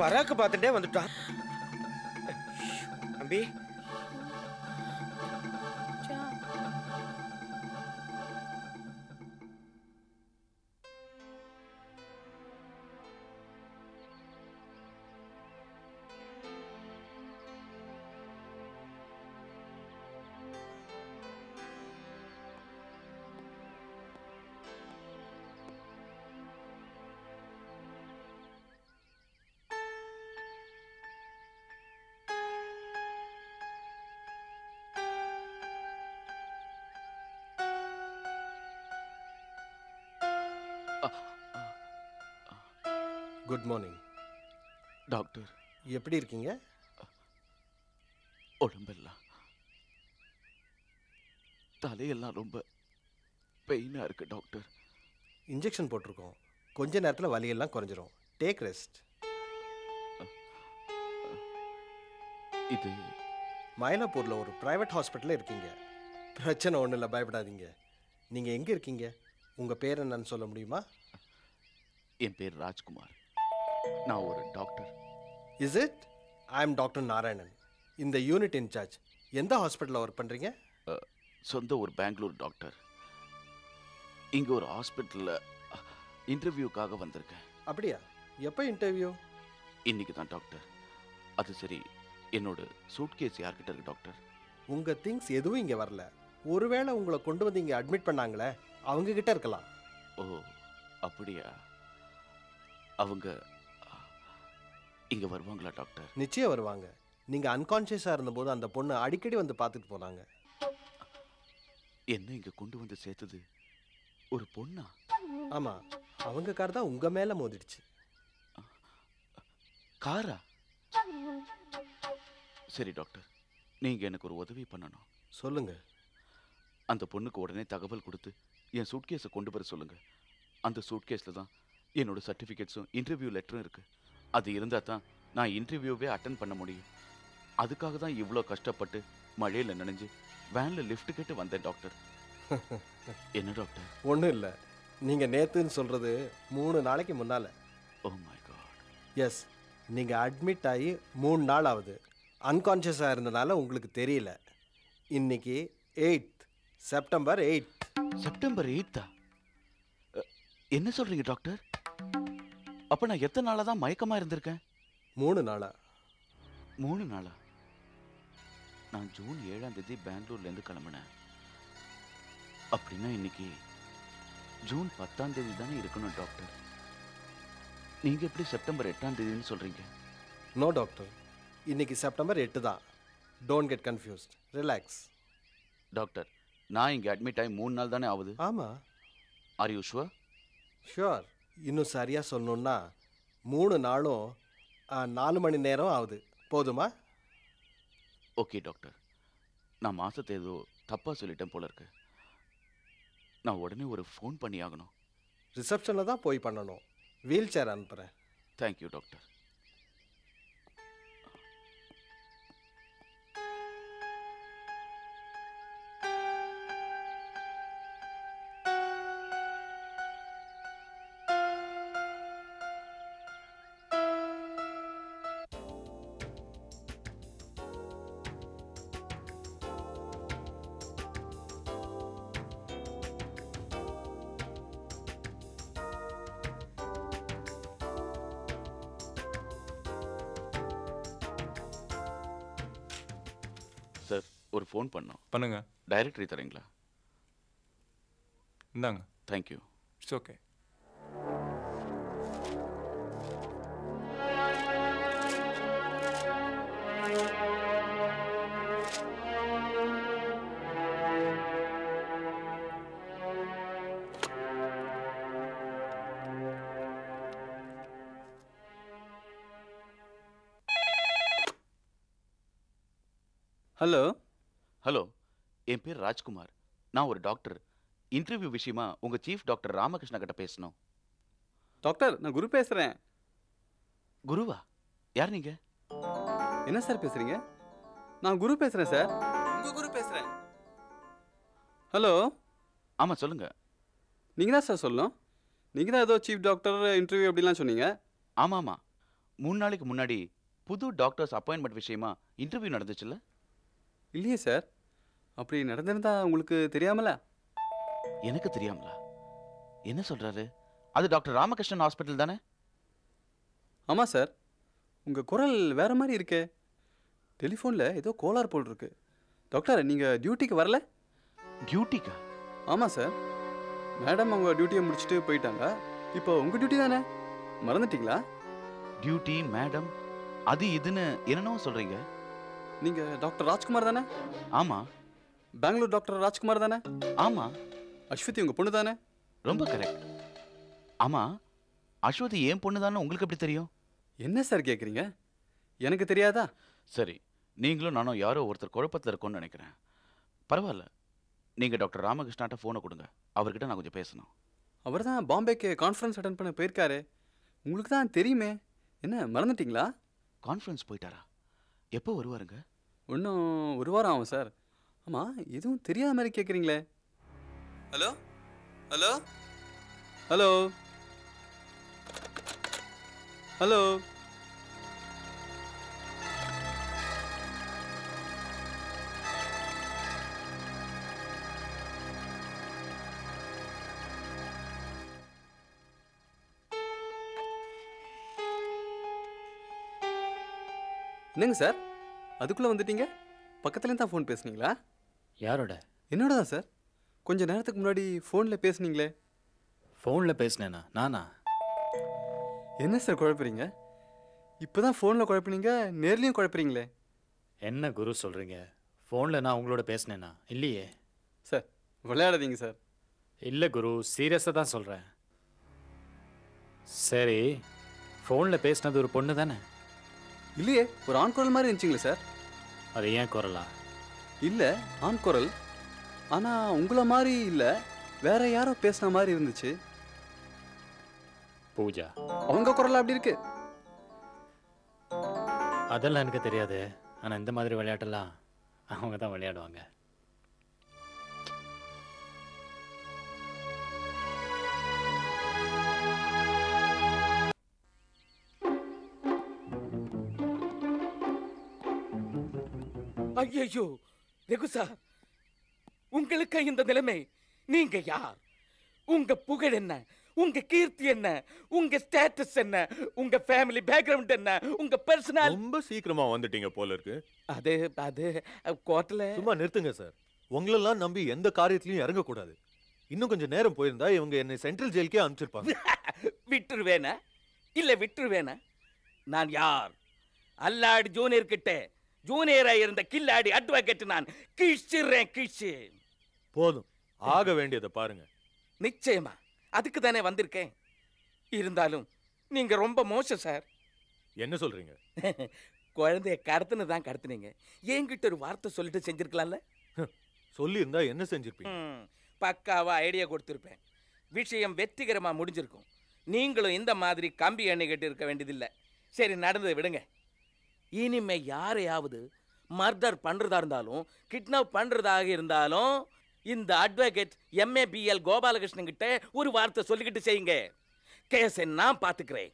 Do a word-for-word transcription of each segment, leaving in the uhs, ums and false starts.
பராக்கு பாத்துட்டே வந்துட்டான் அம்பி Good morning. Doctor. எப்படி இருக்கீங்க? உடம்பெல்லாம் தலையெல்லாம் ரொம்ப பெயினா இருக்கு டாக்டர். இன்ஜெக்ஷன் போட்டுருக்கோம். கொஞ்ச நேரத்துல வலி எல்லாம் குறஞ்சிரும். Take rest. இது மயிலாப்பூர்ல ஒரு பிரைவேட் ஹாஸ்பிடல்ல இருக்கீங்க. பிரச்சனை ஒண்ணு இல்ல, பயப்படாதீங்க. நீங்க எங்க இருக்கீங்க? உங்க பேர் என்னன்னு சொல்ல முடியுமா? என் பேர் ராஜ்குமார். நான் ஒரு doctor. Is it? I am doctor Narayanan. இந்த யூனிட் இன்சார்ஜ். எந்த ஹாஸ்பிட்டலில் ஒர்க் பண்ணுறீங்க? சொந்த ஒரு பெங்களூர் டாக்டர். இங்கே ஒரு ஹாஸ்பிட்டலில் இன்டர்வியூக்காக வந்திருக்கேன். அப்படியா? எப்போ இன்டர்வியூ? இன்னைக்கு தான் டாக்டர். அது சரி, என்னோட சூட்கேஸ் யார்கிட்ட இருக்கு டாக்டர்? உங்கள் திங்ஸ் எதுவும் இங்கே வரல. ஒருவேளை உங்களை கொண்டு வந்து இங்கே அட்மிட் பண்ணாங்களே அவங்கக்கிட்ட இருக்கலாம். ஓ அப்படியா? அவங்க இங்க வருவாங்களா டாக்டர்? நிச்சயம் வருவாங்க. நீங்க அன்கான்ஷியஸா இருந்தபோது அந்த பொண்ணு அடிக்கடி வந்து பார்த்துட்டு போனாங்க. என்ன இங்க கொண்டு வந்து சேர்த்தது ஒரு பொண்ணா? ஆமா, அவங்க கார் தான் உங்க மேல மோதிடுச்சு. காரா? சரி டாக்டர், நீங்க எனக்கு ஒரு உதவி பண்ணணும். சொல்லுங்க. அந்த பொண்ணுக்கு உடனே தகவல் கொடுத்து என் சூட்கேஸை கொண்டு வர சொல்லுங்க. அந்த சூட்கேஸ்ல தான் என்னோட சர்டிஃபிகேட்ஸும் இன்டர்வியூ லெட்டரும் இருக்கு. அது இருந்தால் தான் நான் இன்டர்வியூவே அட்டன் பண்ண முடியும். அதுக்காக தான் இவ்வளோ கஷ்டப்பட்டு மழையில் நினைஞ்சு வேனில் லிஃப்ட் கேட்டு வந்தேன் டாக்டர். என்ன டாக்டர்? ஒன்றும் இல்லை. நீங்கள் நேத்துன்னு சொல்கிறது மூணு நாளைக்கு முன்னால். Oh my god. எஸ், நீங்கள் அட்மிட் ஆகி மூணு நாள் ஆகுது. அன்கான்ஷியஸாக இருந்தனால உங்களுக்கு தெரியல. இன்னைக்கு எயிட் செப்டம்பர் எயிட் செப்டம்பர் எயிட்டா? என்ன சொல்கிறீங்க டாக்டர்? அப்போ நான் எத்தனை நாளாக தான் மயக்கமாக இருந்திருக்கேன்? மூணு நாளா? மூணு நாளா? நான் ஜூன் ஏழாம் தேதி பெங்களூர்லேருந்து கிளம்பினேன். அப்படின்னா இன்னைக்கு ஜூன் பத்தாம் தேதி தானே இருக்கணும் டாக்டர். நீங்கள் எப்படி செப்டம்பர் எட்டாம் தேதின்னு சொல்கிறீங்க? நோ டாக்டர், இன்னைக்கு செப்டம்பர் எட்டு தான். Don't get confused, relax. Doctor, நான் இங்கே அட்மிட் ஆகி மூணு நாள் தானே ஆகுது. ஆமாம். Are you sure? ஷுவர். இன்னும் சரியாக சொல்லணுன்னா மூணு நாளும் நாலு மணி நேரம் ஆகுது. போதுமா? Okay doctor. நான் மாதத்தை ஏதோ தப்பாக சொல்லிட்டேன் போல இருக்கு. நான் உடனே ஒரு ஃபோன் பண்ணி ஆகணும். ரிசப்ஷனில் தான் போய் பண்ணணும். வீல் சேர் அனுப்புகிறேன். Thank you doctor. சார், ஒரு ஃபோன் பண்ணோம். பண்ணுங்க. டைரக்டரி தரீங்களா? இந்தாங்க. Thank you. It's okay. Hello. Hello, என் பேர் ராஜ்குமார். நான் ஒரு டாக்டர். இன்டர்வியூ விஷயமா உங்கள் சீஃப் டாக்டர் ராமகிருஷ்ணன் கிட்ட பேசணும். டாக்டர், நான் குரு பேசுகிறேன். குருவா? யார் நீங்கள்? என்ன சார் பேசுகிறீங்க? நான் குரு பேசுறேன் சார். உங்க குரு பேசுறேன். ஹலோ. ஆமா சொல்லுங்க. நீங்க தான் சார் சொல்லணும். நீங்க தான் ஏதோ சீஃப் டாக்டர் இன்டர்வியூ அப்படிலாம் சொன்னீங்க. ஆமா ஆமா. மூணு நாளைக்கு முன்னாடி புது டாக்டர்ஸ் அப்பாயின்மெண்ட் விஷயமா இன்டர்வியூ நடந்துச்சுல்ல? இல்லையே சார். அப்படி நடந்திருந்தா உங்களுக்கு தெரியாமல? எனக்கு தெரியாமல? என்ன சொல்றாரு? அது டாக்டர் ராமகிருஷ்ணன் ஹாஸ்பிட்டல் தானே? ஆமா சார். உங்க குரல் வேற மாதிரி இருக்கே. டெலிஃபோன்ல ஏதோ கோளார் போல் இருக்கு. டாக்டர் நீங்க டியூட்டிக்கு வரல? டியூட்டிக்கா? ஆமா சார். மேடம் அவங்க டியூட்டியை முடிச்சுட்டு போயிட்டாங்க. இப்போ உங்க டியூட்டி தானே? மறந்துட்டீங்களா? டியூட்டி மேடம் அது இதுன்னு என்னென்னோ சொல்றீங்க. நீங்க டாக்டர் ராஜ்குமார் தானே? ஆமா. பெங்களூர் டாக்டர் ராஜ்குமார் தானே? ஆமா. அஸ்வதி உங்க பொண்ணு தானே? ரொம்ப கரெக்ட். ஆமா அஸ்வதி ஏன் பொண்ணு தானே உங்களுக்கு எப்படி தெரியும்? என்ன சார் கேட்குறீங்க? எனக்கு தெரியாதா? சரி நீங்களும் நானும் யாரோ ஒருத்தர் குழப்பத்தில் இருக்கோன்னு நினைக்கிறேன். பரவாயில்ல நீங்கள் டாக்டர் ராமகிருஷ்ணாட்ட ஃபோனை கொடுங்க. அவர்கிட்ட நான் கொஞ்சம் பேசணும். அவர் தான் பாம்பேக்கு கான்ஃபரன்ஸ் அட்டன் பண்ண போயிருக்காரு. உங்களுக்கு தான் தெரியுமே, என்ன மறந்துட்டிங்களா? கான்ஃபரன்ஸ் போயிட்டாரா? எப்போ வருவாருங்க? இன்னும் ஒரு வாரம் ஆகும் சார். ஆமாம் எதுவும் தெரியாத மாதிரி கேட்குறீங்களே. ஹலோ ஹலோ ஹலோ ஹலோ என்னங்க சார் அதுக்குள்ளே வந்துட்டீங்க? பக்கத்துலேருந்து தான் ஃபோன் பேசுனீங்களா? யாரோட? என்னோட தான் சார். கொஞ்சம் நேரத்துக்கு முன்னாடி ஃபோனில் பேசுனீங்களே. ஃபோனில் பேசுனேண்ணா? நானா? என்ன சார் குழப்பறீங்க? இப்போ தான் ஃபோனில் குழப்பினீங்க, நேர்லேயும் குழப்பறீங்களே. என்ன குரு சொல்கிறீங்க? ஃபோனில் நான் உங்களோட பேசுனேண்ணா? இல்லையே சார். விளையாடாதீங்க சார். இல்லை குரு சீரியஸாக தான் சொல்கிறேன். சரி ஃபோனில் பேசுனது ஒரு பொண்ணு தானே? இல்லையே, ஒரு ஆண் குரல் மாதிரி இருந்துச்சுங்களே சார். அது ஏன் குரலா? இல்லை ஆண் குரல், ஆனால் உங்களை மாதிரி இல்லை, வேற யாரோ பேசின மாதிரி இருந்துச்சு. பூஜா அவங்க குரல் அப்படி இருக்கு. அதெல்லாம் எனக்கு தெரியாது, ஆனால் இந்த மாதிரி விளையாட்டெல்லாம் அவங்க தான் விளையாடுவாங்க. ஐயோ ரெகுசா, உங்களுக்கு இந்த நிலைமை? நீங்க யார்? உங்க புகழ் என்ன? உங்க கீர்த்தி என்ன? உங்க ஸ்டேட்டஸ் என்ன? உங்க ஃபேமிலி பேக்ரவுண்ட் என்ன? உங்க பர்சனல்? ரொம்ப சீக்கிரமா வந்துட்டீங்க போல இருக்கு. அது அது கோர்ட்ல. சும்மா நிறுத்துங்க சார். உங்களெல்லாம் நம்பி எந்த காரியத்திலையும் இறங்கக்கூடாது. இன்னும் கொஞ்சம் நேரம் போயிருந்தா இவங்க என்னை சென்ட்ரல் ஜெயிலுக்கே அனுப்பிச்சிருப்பாங்க. விட்டுருவேனா? இல்லை விட்டுருவேனா? நான் யார்? அல்லாடு ஜூனியர் கிட்ட ஜூனியராக இருந்த கில்லாடி அட்வொகேட் நான். கிழிச்சிடுறேன் கிழிச்சு. போதும், ஆக வேண்டியதை பாருங்க. நிச்சயமா அதுக்கு தானே வந்திருக்கேன். இருந்தாலும் நீங்க ரொம்ப மோசம் சார். என்ன சொல்றீங்க? குழந்தைய கடத்துன்னு தான் கடத்துனீங்க. என்கிட்ட ஒரு வார்த்தை சொல்லிட்டு செஞ்சிருக்கலாம்ல. சொல்லியிருந்தா என்ன செஞ்சிருப்பீங்க? பக்காவா ஐடியா கொடுத்துருப்பேன். விஷயம் வெற்றிகரமா முடிஞ்சிருக்கும். நீங்களும் இந்த மாதிரி கம்பி எண்ணிக்கிட்டு இருக்க வேண்டியதில்லை. சரி நடந்ததை விடுங்க. இனிமே யாரையாவது மர்டர் பண்றதா இருந்தாலும் கிட்னாப் பண்றதாக இருந்தாலும் இந்த advocate MA B L Gopalakrishnan கிட்ட ஒரு வார்த்தை சொல்லிக்கிட்டு செய்யுங்க. கேஸை நான் பாத்துக்கிறேன்.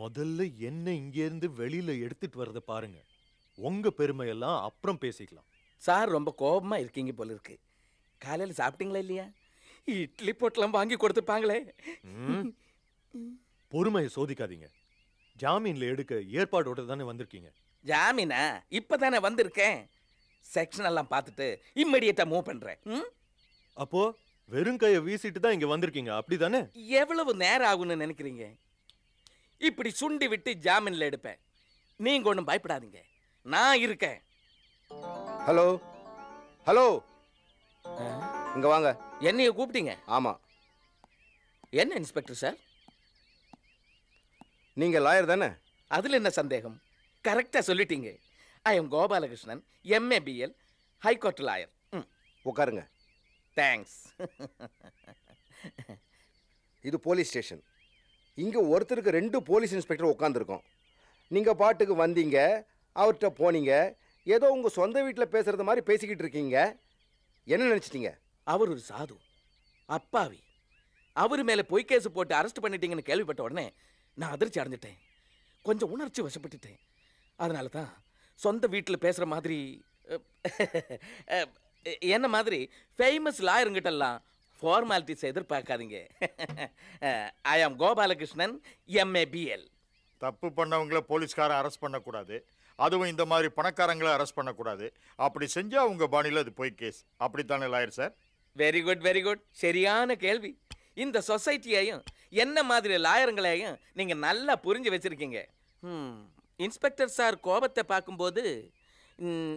முதல்ல என்ன இங்க இருந்து வெளியில எடுத்துட்டு வரத பாருங்க. உங்க பெருமையெல்லாம் அப்புறம் பேசிக்கலாம். சார் ரொம்ப கோபமா இருக்கீங்க போல இருக்கு. காலையில் சாப்பிட்டீங்களா இல்லையா? இட்லி போட்டெல்லாம் வாங்கி கொடுத்துப்பாங்களே. பொறுமையை சோதிக்காதீங்க. ஜாமீன்ல எடுக்க ஏற்பாடோட தானே வந்திருக்கீங்க? ஜாமீனா? இப்பதானே வந்திருக்கேன். செக்ஷன் எல்லாம் பார்த்துட்டு இம்மிடியேட்டா மூவ் பண்றேன். அப்போ வெறும் கையை வீசிட்டு தான் இங்க வந்திருக்கீங்க அப்படிதானே? எவ்வளவு நேரம் ஆகும்னு நினைக்கிறீங்க? இப்படி சுண்டி விட்டு ஜாமீன்ல எடுப்பேன். நீங்க ஒன்றும் பயப்படாதீங்க, நான் இருக்கேன். ஹலோ ஹலோ இங்க வாங்க. என்னைய கூப்பிட்டீங்க? ஆமா. என்ன இன்ஸ்பெக்டர் சார், நீங்க லாயர் தானே? அதில் என்ன சந்தேகம்? கரெக்டாக சொல்லிட்டீங்க. I am Gopalakrishnan, MA BL, high court lawyer. ம் உட்காருங்க. தேங்க்ஸ். இது போலீஸ் ஸ்டேஷன். இங்கே ஒருத்தருக்கு ரெண்டு போலீஸ் இன்ஸ்பெக்டர் உட்காந்துருக்கோம். நீங்கள் பாட்டுக்கு வந்தீங்க, அவர்கிட்ட போனீங்க, ஏதோ உங்க சொந்த வீட்ல பேசுறது மாதிரி பேசிக்கிட்டு இருக்கீங்க. என்ன நினைச்சிட்டீங்க? அவர் ஒரு சாது, அப்பாவி. அவர் மேல போய் கேஸ் போட்டு அரெஸ்ட் பண்ணிட்டீங்கன்னு கேள்விப்பட்ட உடனே நான் அதிர்ச்சி அடைஞ்சிட்டேன். கொஞ்சம் உணர்ச்சி வசப்பட்டுட்டேன். அதனால தான் சொந்த வீட்ல பேசுற மாதிரி என்ன மாதிரி ஃபேமஸ் லாயருங்கிட்டெல்லாம் ஃபார்மாலிட்டிஸ் எதிர்பார்க்காதீங்க. I am Gopalakrishnan, M A B L. தப்பு பண்ணவங்கள போலீஸ்கார அரெஸ்ட் பண்ணக்கூடாது. அதுவும் இந்த மாதிரி பணக்காரங்களை அரெஸ்ட் பண்ணக்கூடாது. அப்படி செஞ்சா உங்க பாணியில் அது போய் கேஸ். அப்படித்தானே lawyer sir? Very good, very good. சரியான கேள்வி. இந்த சொசைட்டியையும் என்ன மாதிரி லாயருங்களையும் நீங்கள் நல்லா புரிஞ்சு வச்சுருக்கீங்க. ம், இன்ஸ்பெக்டர் சார் கோபத்தை பார்க்கும்போது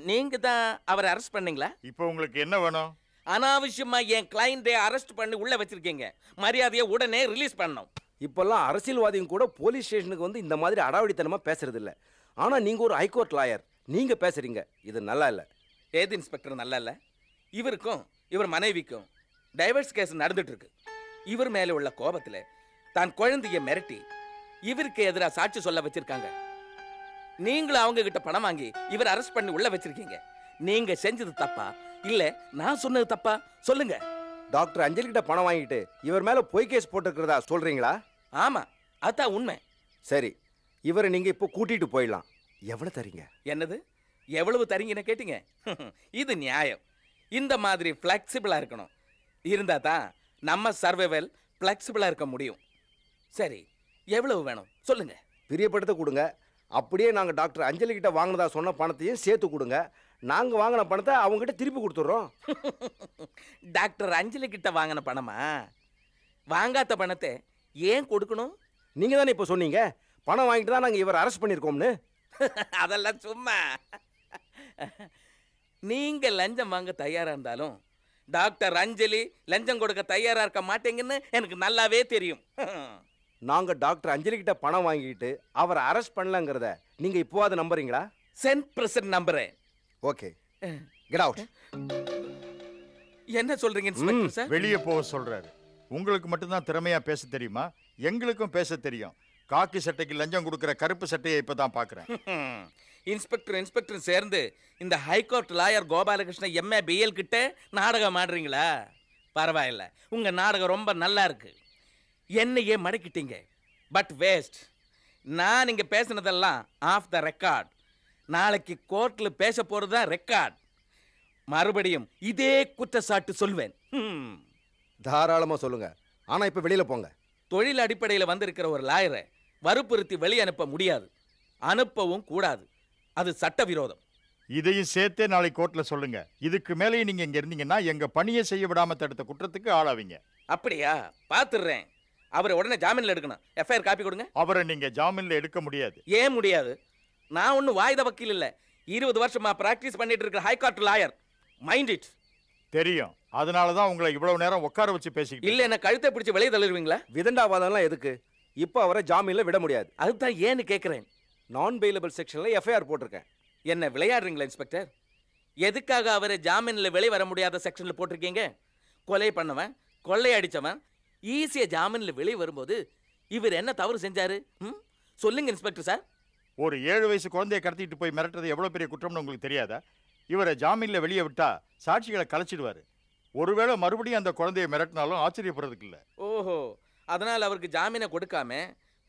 நீங்கள் தான் அவரை அரெஸ்ட் பண்ணீங்களா? இப்போ உங்களுக்கு என்ன வேணும்? அனாவசியமாக என் கிளைண்டை அரெஸ்ட் பண்ணி உள்ளே வச்சுருக்கீங்க. மரியாதையை உடனே ரிலீஸ் பண்ணணும். இப்போல்லாம் அரசியல்வாதியும் கூட போலீஸ் ஸ்டேஷனுக்கு வந்து இந்த மாதிரி அடாவடித்தனமாக பேசுறதில்லை. ஆனால் நீங்கள் ஒரு ஹைகோர்ட் லாயர், நீங்கள் பேசுகிறீங்க. இது நல்லா இல்லை. ஏது இன்ஸ்பெக்டர் நல்லா இல்லை? இவருக்கும் இவர் மனைவிக்கும் டைவர்ஸ் கேஸ் நடந்துகிட்ருக்கு. இவர் மேலே உள்ள கோபத்தில் தான் குழந்தையை மிரட்டி இவருக்கு எதிராக சாட்சி சொல்ல வச்சுருக்காங்க. நீங்களும் அவங்கக்கிட்ட பணம் வாங்கி இவர் அரெஸ்ட் பண்ணி உள்ளே வச்சுருக்கீங்க. நீங்கள் செஞ்சது தப்பா இல்லை நான் சொன்னது தப்பா? சொல்லுங்கள். டாக்டர் அஞ்சலிக்கிட்ட பணம் வாங்கிட்டு இவர் மேலே பொய் கேஸ் போட்டுருக்கிறதா சொல்கிறீங்களா? ஆமாம், அதுதான் உண்மை. சரி, இவரை நீங்கள் இப்போ கூட்டிகிட்டு போயிடலாம். எவ்வளோ தரீங்க? என்னது எவ்வளவு தரீங்கன்னு கேட்டீங்க? இது நியாயம். இந்த மாதிரி ஃப்ளெக்சிபிளாக இருக்கணும். இருந்தால் தான் நம்ம சர்வைவல் ஃப்ளெக்சிபிளாக இருக்க முடியும். சரி, எவ்வளவு வேணும் சொல்லுங்கள். பிரியப்படுத்த கொடுங்க. அப்படியே நாங்கள் டாக்டர் அஞ்சலிக்கிட்ட வாங்கினதா சொன்ன பணத்தையும் சேர்த்து கொடுங்க. நாங்கள் வாங்கின பணத்தை அவங்ககிட்ட திருப்பி கொடுத்துட்றோம். டாக்டர் அஞ்சலிக்கிட்ட வாங்கின பணமா? வாங்காத பணத்தை ஏன் கொடுக்கணும்? நீங்கள் தானே இப்போ சொன்னீங்க பணம் வாங்கிட்டு தான் நாங்கள் இவர் அரெஸ்ட் பண்ணியிருக்கோம்னு. அதெல்லாம் சும்மா. நீங்கள் லஞ்சம் வாங்க தயாராக இருந்தாலும் டாக்டர் அஞ்சலி லஞ்சம் கொடுக்க தயாராக இருக்க மாட்டேங்கன்னு எனக்கு நல்லாவே தெரியும். நாங்கள் டாக்டர் அஞ்சலிக்கிட்ட பணம் வாங்கிட்டு அவரை அரெஸ்ட் பண்ணலங்கிறத நீங்கள் இப்போவாது நம்புறீங்களா? சென்ட் பிரசன்ட் நம்புறேன். Okay, get out. என்ன சொல்றீங்க இன்ஸ்பெக்டர் சார்? வெளியே போக சொல்றாரு. உங்களுக்கு மட்டும்தான் திறமையாக பேச தெரியுமா? எங்களுக்கும் பேச தெரியும். காக்கி சட்டைக்கு லஞ்சம் கொடுக்குற கருப்பு சட்டையை இப்போ தான் பார்க்குறேன். இன்ஸ்பெக்டர் இன்ஸ்பெக்டர் சேர்ந்து இந்த high court lawyer Gopalakrishnan M A B L கிட்ட நாடகம் ஆடுறீங்களா? பரவாயில்ல, உங்கள் நாடகம் ரொம்ப நல்லா இருக்கு. என்னையே மடக்கிட்டீங்க. But waste. நான் இங்கே பேசினதெல்லாம் ஆஃப் த ரெக்கார்ட். நாளைக்கு கோர்ட்டில் பேச போகிறது தான் ரெக்கார்ட். மறுபடியும் இதே குற்றச்சாட்டு சொல்வேன். தாராளமாக சொல்லுங்கள். ஆனால் இப்போ வெளியில் போங்க. தொழில் அடிப்படையில் வந்திருக்கிற ஒரு லாயரை வற்புறுத்தி வெளியே அனுப்ப முடியாது, அனுப்பவும் கூடாது. அது சட்டவிரோதம். இதையும் சேர்த்தே நாளை கோர்ட்டில் சொல்லுங்க. இதுக்கு மேலே நீங்க இங்க இருந்தீங்கன்னா எங்க பணியை செய்ய விடாம தடுத்த குற்றத்துக்கு ஆளாவீங்க. அப்படியா? பார்த்துடுறேன். அவரை உடனே ஜாமீன்ல எடுக்கணும். எஃப் ஐ ஆர் காப்பி கொடுங்க. அவரை நீங்க ஜாமீன்ல எடுக்க முடியாது. ஏன் முடியாது? நான் ஒன்றும் வாய்தா வக்கீல் இல்லை. இருபது வருஷமா பிராக்டிஸ் பண்ணிட்டு இருக்கிற ஹைகோர்ட் லாயர். Mind it. தெரியும். அதனால தான் உங்களை இவ்வளவு நேரம் உட்கார வச்சு பேசிக்கிட்டு. இல்லை என்ன கழுத்தை பிடிச்சி வெளியே தள்ளிடுவீங்களா? விதண்டாவாதம்லாம் எதுக்கு? இப்போ அவரை ஜாமீனில் விட முடியாது. அதுதான் ஏன்னு கேட்குறேன். நான் பெயிலபிள் செக்ஷனில் எஃப் ஐ ஆர் போட்டிருக்கேன். என்ன விளையாடுறீங்களா இன்ஸ்பெக்டர்? எதுக்காக அவரை ஜாமீனில் வெளியே வர முடியாத செக்ஷனில் போட்டிருக்கீங்க? கொலை பண்ணவன், கொள்ளையடித்தவன் ஈஸியாக ஜாமீனில் வெளியே வரும்போது இவர் என்ன தவறு செஞ்சார்? ம், சொல்லுங்கள் இன்ஸ்பெக்டர் சார். ஒரு ஏழு வயசு குழந்தையை கடத்திட்டு போய் மிரட்டுறது எவ்வளோ பெரிய குற்றம்னு உங்களுக்கு தெரியாதா? இவரை ஜாமீனில் வெளியே விட்டால் சாட்சிகளை கலைச்சிடுவார். ஒருவேளை மறுபடியும் அந்த குழந்தையை மிரட்டினாலும் ஆச்சரியப்படுறதுக்கு இல்லை. ஓஹோ, அதனால் அவருக்கு ஜாமீனை கொடுக்காம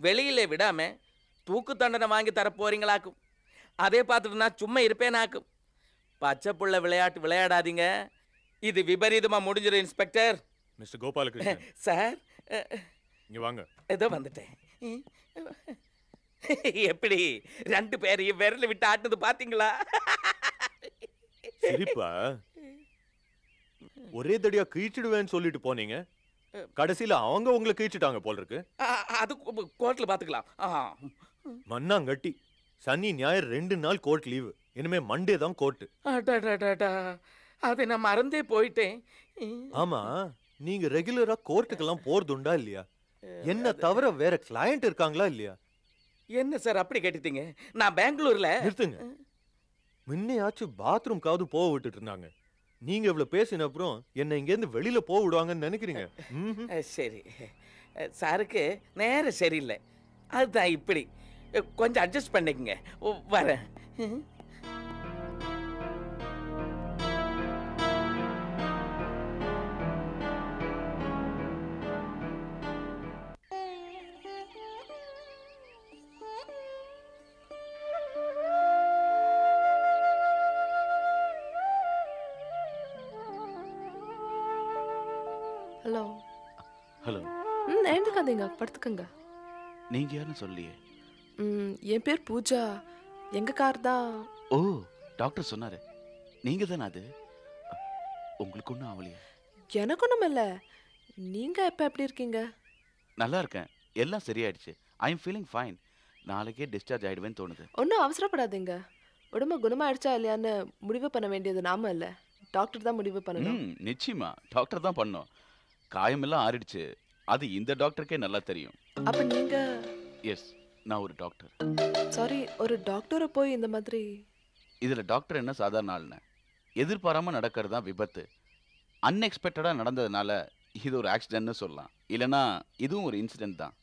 வெளியிலே விடாமல் தூக்கு தண்டனை வாங்கி தரப்போறீங்களாக்கும். அதே பார்த்துட்டு நான் சும்மா இருப்பேனாக்கும். பச்சை புள்ள விளையாட்டு விளையாடாதீங்க. இது விபரீதமாக முடிஞ்சிடும் இன்ஸ்பெக்டர். மிஸ்டர் கோபாலகிருஷ்ணன் சார், இங்கே வாங்க. ஏதோ வந்துட்டேன். எப்படி ரெண்டு பேரையும் விரல் விட்டு ஆட்டுது பார்த்தீங்களா? சரிப்பா, ஒரே தடியா கீச்சிடுவேன்னு சொல்லிட்டு போனீங்க. கடைசியில அவங்க உங்களை கீச்சிட்டாங்க போல இருக்கு. அது கோர்ட்ல பாத்துக்கலாம். மண்ணாங்கட்டி சனி ஞாயிறு ரெண்டு நாள் கோர்ட் லீவு. இனிமே மண்டே தான் கோர்ட். அதை நான் மறந்தே போயிட்டேன். ஆமா, நீங்க ரெகுலரா கோர்ட்டுக்கு எல்லாம் போறதுண்டா இல்லையா? என்ன தவிர வேற கிளையண்ட் இருக்காங்களா இல்லையா? என்ன சார் அப்படி கேட்டுட்டீங்க? நான் பெங்களூர்ல இருந்துங்க. முன்னையாச்சும் பாத்ரூம்காவது போக விட்டுட்டு இருந்தாங்க. நீங்க இவ்வளவு பேசின அப்புறம் என்ன இங்கேருந்து வெளியில போக விடுவாங்கன்னு நினைக்கிறீங்க? சரி, சாருக்கு நேரம் சரியில்லை. அதுதான் இப்படி கொஞ்சம் அட்ஜஸ்ட் பண்ணிக்கங்க. வரேன். ஹலோ ஹலோ ம் ஏந்துகாதீங்க படுத்துக்கங்க. நீங்க யாருன்னு சொல்லியே. ம் என் பேர் பூஜா. எங்க கார் தான். ஓ டாக்டர் சொன்னாரு. நீங்க தான அது? உங்களுக்கு ஒண்ணு ஆவலையா? எனக்கு ஒண்ணும் இல்ல. நீங்க இப்ப எப்படி இருக்கீங்க? நல்லா இருக்கேன். எல்லாம் சரியாயிடுச்சு. I am feeling fine. நாளைக்கே டிஸ்சார்ஜ் ஆயிடுவேன்னு தோணுது. ஒண்ணும் அவசரப்படாதீங்க. உடம்பு குணமாயிடுச்சா இல்லையான்னு முடிவு பண்ண வேண்டியது நாம இல்ல. டாக்டர் தான் முடிவு பண்ணணும். ம் நிச்சயமா டாக்டர் தான் பண்ணணும். காயம் எல்லாம் ஆறிடுச்சு. அது இந்த டாக்டருக்கே நல்லா தெரியும். அப்ப நீங்க? எஸ், நான் ஒரு டாக்டர். சாரி, ஒரு டாக்டர போய் இந்த மாதிரி இதுல டாக்டர் என்ன சாதாரண ஆளுன்னு எதிர்பாராம நடக்கிறது தான் விபத்து. அன்எக்ஸ்பெக்டடா நடந்ததுனால இது ஒரு ஆக்சிடென்ட்னு சொல்லலாம். இல்லனா இதுவும் ஒரு இன்சிடென்ட் தான்.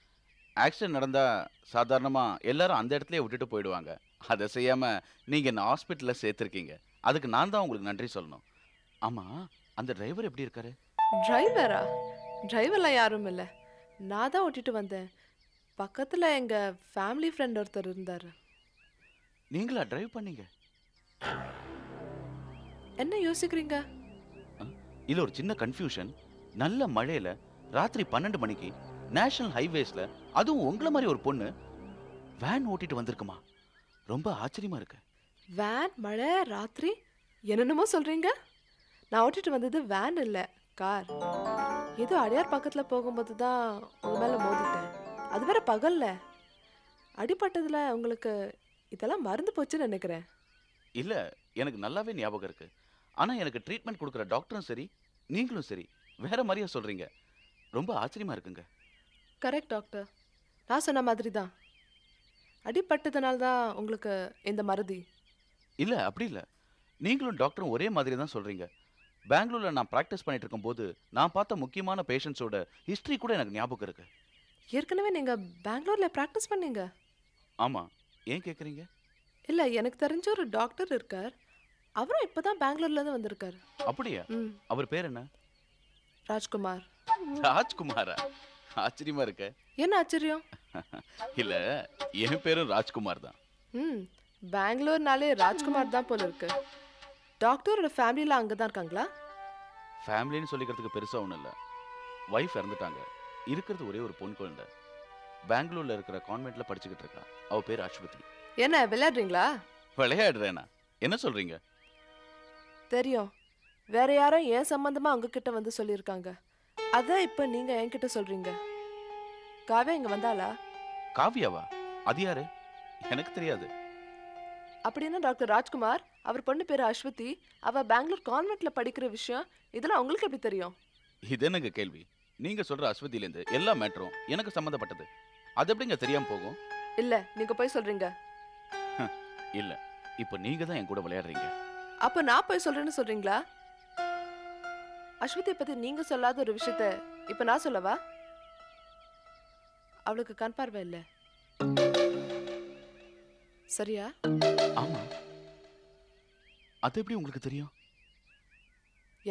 ஆக்சிடென்ட் நடந்தா சாதாரணமா எல்லாரும் அந்த இடத்துலயே விட்டுட்டு போயிடுவாங்க. அதை செய்யாம நீங்க என்ன ஹாஸ்பிட்டல்ல சேர்த்திருக்கீங்க. அதுக்கு நான் தான் உங்களுக்கு நன்றி சொல்லணும். ஆமா, அந்த டிரைவர் எப்படி இருக்காரு? டிரைவரா? டிரைவர்லாம் யாரும் இல்லை, நான் தான் ஓட்டிட்டு வந்தேன். பக்கத்தில் எங்கள் ஃபேமிலி ஃப்ரெண்ட் ஒருத்தர் இருந்தார். நீங்களா டிரைவ் பண்ணீங்க? என்ன யோசிக்கிறீங்க? இல்லை, ஒரு சின்ன கன்ஃபியூஷன். நல்ல மழையில் ராத்திரி பன்னெண்டு மணிக்கு நேஷனல் ஹைவேஸில் அதுவும் உங்களை மாதிரி ஒரு பொண்ணு வேன் ஓட்டிட்டு வந்திருக்குமா? ரொம்ப ஆச்சரியமாக இருக்கு. வேன், மழை, ராத்திரி, என்னென்னமோ சொல்கிறீங்க. நான் ஓட்டிட்டு வந்தது வேன் இல்லை, கார். ஏதோ அடையார் பக்கத்தில் போகும்போது தான் உங்கள் மேலே மோதிட்டேன். அது வேற பகல்ல. அடிப்பட்டதில் உங்களுக்கு இதெல்லாம் மறந்து போச்சுன்னு நினைக்கிறேன். இல்லை, எனக்கு நல்லாவே ஞாபகம் இருக்குது. ஆனால் எனக்கு ட்ரீட்மெண்ட் கொடுக்குற டாக்டரும் சரி, நீங்களும் சரி, வேற மாதிரியா சொல்கிறீங்க. ரொம்ப ஆச்சரியமாக இருக்குங்க. கரெக்ட் டாக்டர், நான் சொன்ன மாதிரி தான். அடிப்பட்டதுனால தான் உங்களுக்கு இந்த மறதி. இல்லை, அப்படி இல்லை. நீங்களும் டாக்டரும் ஒரே மாதிரி தான் சொல்கிறீங்க. பெங்களூரில் நான் ப்ராக்டிஸ் பண்ணிட்டு இருக்கும்போது நான் பார்த்த முக்கியமான பேஷண்ட்ஸோட ஹிஸ்ட்ரி கூட எனக்கு ஞாபகம் இருக்கு. ஏற்கனவே நீங்கள் பெங்களூரில் ப்ராக்டிஸ் பண்ணீங்க? ஆமாம். ஏன் கேட்குறீங்க? இல்லை, எனக்கு தெரிஞ்ச ஒரு டாக்டர் இருக்கார். அவரும் இப்போ தான் பெங்களூர்லேருந்து வந்திருக்காரு. அப்படியா? அவர் பேர் என்ன? ராஜ்குமார். ராஜ்குமாரா? ஆச்சரியமா இருக்கு. என்ன ஆச்சரியம்? இல்லை, என் பேரும் ராஜ்குமார் தான். ம் பெங்களூர்னாலே ராஜ்குமார் தான் போல இருக்கு. டாக்டரோட ஃபேமிலியில் அங்கே தான் இருக்காங்களா? ஃபேமிலின்னு சொல்லிக்கிறதுக்கு பெருசாக ஒன்றும் இல்லை. ஒய்ஃப் இறந்துட்டாங்க. இருக்கிறது ஒரே ஒரு பொன் குழந்தை. பெங்களூரில் இருக்கிற கான்வென்ட்டில் படிச்சுக்கிட்டு இருக்கா. அவள் பேர் அஸ்வதி. என்ன விளையாடுறீங்களா? விளையாடுறேண்ணா, என்ன சொல்கிறீங்க? தெரியும், வேற யாரும் ஏன் சம்மந்தமாக உங்ககிட்ட வந்து சொல்லியிருக்காங்க. அதான் இப்போ நீங்கள் என்கிட்ட சொல்கிறீங்க. காவியா இங்கே வந்தாளா? காவியாவா? அது யாரு? எனக்கு தெரியாது. அப்படின்னா டாக்டர் ராஜ்குமார், அவர் பொண்ணு பேர் அஸ்வதி, அவ பெங்களூர் கான்வென்ட்ல படிக்கிற விஷயம் இதெல்லாம் உங்களுக்கு எப்படி தெரியும்? இது என்னங்க கேள்வி? நீங்க சொல்ற அஸ்வதியிலேருந்து எல்லா மேட்டரும் எனக்கு சம்மந்தப்பட்டது. அது எப்படிங்க தெரியாம போகும்? இல்ல, நீங்க போய் சொல்றீங்க. இல்ல, இப்போ நீங்க தான் என் கூட விளையாடுறீங்க. அப்ப நான் போய் சொல்றேன்னு சொல்றீங்களா? அஸ்வதியை பத்தி நீங்க சொல்லாத ஒரு விஷயத்த இப்ப நான் சொல்லவா? அவளுக்கு கண் பார்வை இல்லை, சரியா? ஆமா. அது எப்படி உங்களுக்கு தெரியும்?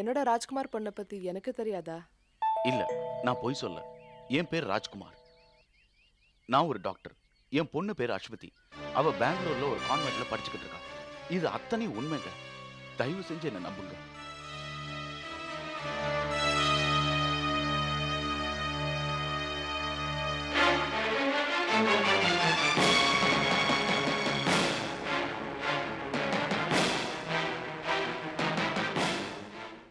என்னோட ராஜ்குமார் பொண்ணை பத்தி எனக்கு தெரியாதா? இல்ல, நான் போய் சொல்ல. என் பேர் ராஜ்குமார், நான் ஒரு டாக்டர். என் பொண்ணு பேர் அஸ்வதி, அவ பெங்களூர்ல ஒரு கான்வென்ட்ல படிச்சுக்கிட்டு இருக்கா. இது அத்தனை உண்மைங்க. தயவு செஞ்சு என்ன நம்புங்க.